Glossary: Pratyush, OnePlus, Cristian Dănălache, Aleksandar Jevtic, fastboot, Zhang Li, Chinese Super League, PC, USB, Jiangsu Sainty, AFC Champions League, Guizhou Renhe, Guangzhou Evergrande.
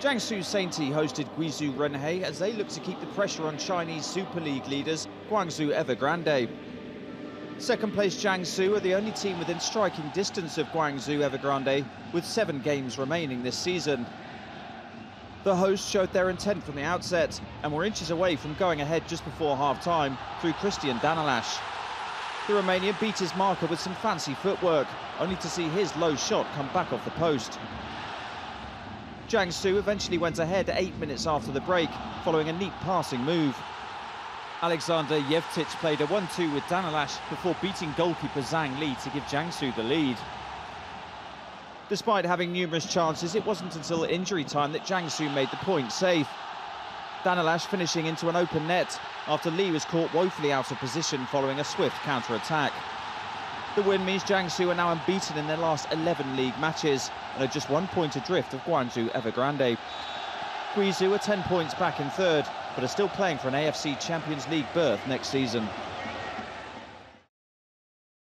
Jiangsu Sainty hosted Guizhou Renhe as they look to keep the pressure on Chinese Super League leaders Guangzhou Evergrande. Second-place Jiangsu are the only team within striking distance of Guangzhou Evergrande, with 7 games remaining this season. The hosts showed their intent from the outset and were inches away from going ahead just before half-time through Cristian Dănălache. The Romanian beat his marker with some fancy footwork, only to see his low shot come back off the post. Jiangsu eventually went ahead 8 minutes after the break, following a neat passing move. Aleksandar Jevtic played a 1-2 with Dănălache before beating goalkeeper Zhang Li to give Jiangsu the lead. Despite having numerous chances, it wasn't until injury time that Jiangsu made the point safe. Dănălache finishing into an open net after Li was caught woefully out of position following a swift counter-attack. The win means Jiangsu are now unbeaten in their last 11 league matches and are just 1 point adrift of Guangzhou Evergrande. Guizhou are 10 points back in third, but are still playing for an AFC Champions League berth next season.